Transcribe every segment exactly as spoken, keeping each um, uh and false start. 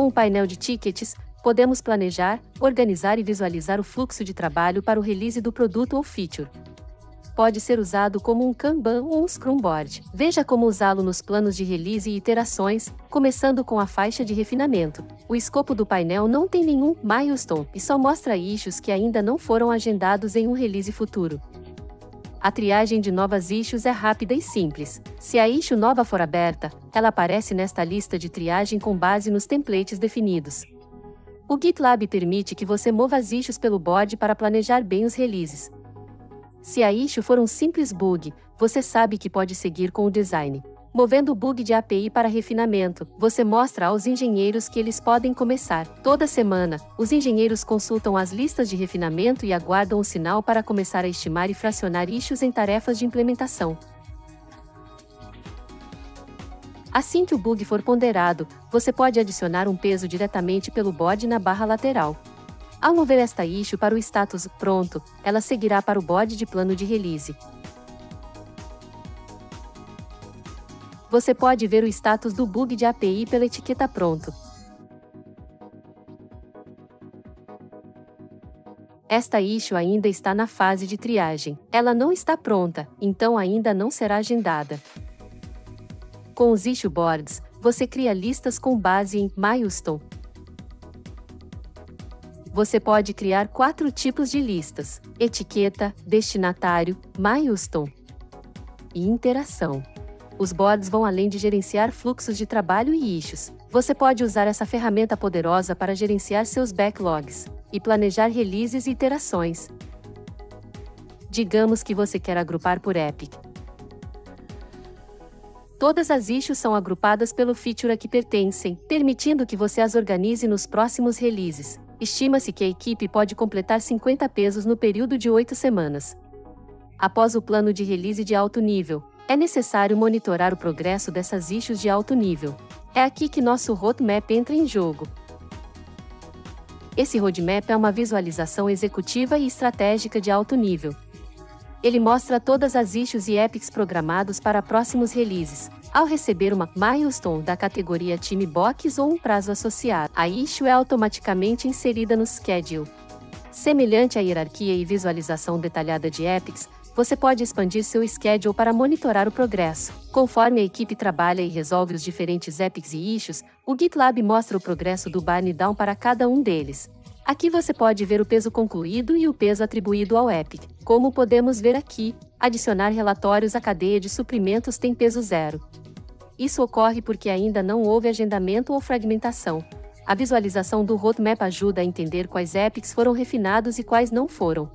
Com o painel de tickets, podemos planejar, organizar e visualizar o fluxo de trabalho para o release do produto ou feature. Pode ser usado como um Kanban ou um Scrum Board. Veja como usá-lo nos planos de release e iterações, começando com a faixa de refinamento. O escopo do painel não tem nenhum milestone e só mostra issues que ainda não foram agendados em um release futuro. A triagem de novas issues é rápida e simples. Se a issue nova for aberta, ela aparece nesta lista de triagem com base nos templates definidos. O GitLab permite que você mova as issues pelo board para planejar bem os releases. Se a issue for um simples bug, você sabe que pode seguir com o design. Movendo o bug de A P I para refinamento, você mostra aos engenheiros que eles podem começar. Toda semana, os engenheiros consultam as listas de refinamento e aguardam o sinal para começar a estimar e fracionar issues em tarefas de implementação. Assim que o bug for ponderado, você pode adicionar um peso diretamente pelo board na barra lateral. Ao mover esta issue para o status pronto, ela seguirá para o board de plano de release. Você pode ver o status do bug de A P I pela etiqueta pronto. Esta issue ainda está na fase de triagem. Ela não está pronta, então ainda não será agendada. Com os issue boards, você cria listas com base em milestone. Você pode criar quatro tipos de listas: etiqueta, destinatário, milestone e interação. Os boards vão além de gerenciar fluxos de trabalho e issues. Você pode usar essa ferramenta poderosa para gerenciar seus backlogs e planejar releases e iterações. Digamos que você quer agrupar por epic. Todas as issues são agrupadas pelo feature a que pertencem, permitindo que você as organize nos próximos releases. Estima-se que a equipe pode completar cinquenta pesos no período de oito semanas. Após o plano de release de alto nível, é necessário monitorar o progresso dessas issues de alto nível. É aqui que nosso roadmap entra em jogo. Esse roadmap é uma visualização executiva e estratégica de alto nível. Ele mostra todas as issues e epics programados para próximos releases. Ao receber uma milestone da categoria Time Box ou um prazo associado, a issue é automaticamente inserida no schedule. Semelhante à hierarquia e visualização detalhada de epics, você pode expandir seu schedule para monitorar o progresso. Conforme a equipe trabalha e resolve os diferentes epics e issues, o GitLab mostra o progresso do burn down para cada um deles. Aqui você pode ver o peso concluído e o peso atribuído ao epic. Como podemos ver aqui, adicionar relatórios à cadeia de suprimentos tem peso zero. Isso ocorre porque ainda não houve agendamento ou fragmentação. A visualização do roadmap ajuda a entender quais epics foram refinados e quais não foram.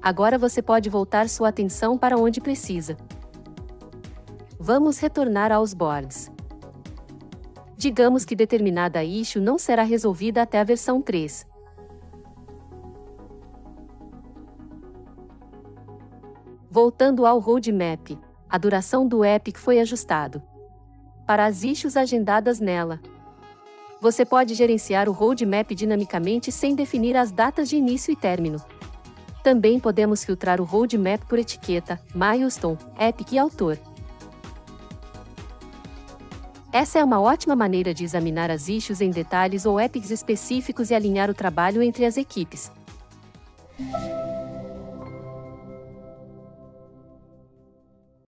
Agora você pode voltar sua atenção para onde precisa. Vamos retornar aos boards. Digamos que determinada issue não será resolvida até a versão três. Voltando ao roadmap, a duração do epic foi ajustado para as issues agendadas nela. Você pode gerenciar o roadmap dinamicamente sem definir as datas de início e término. Também podemos filtrar o roadmap por etiqueta, milestone, epic e autor. Essa é uma ótima maneira de examinar as issues em detalhes ou epics específicos e alinhar o trabalho entre as equipes.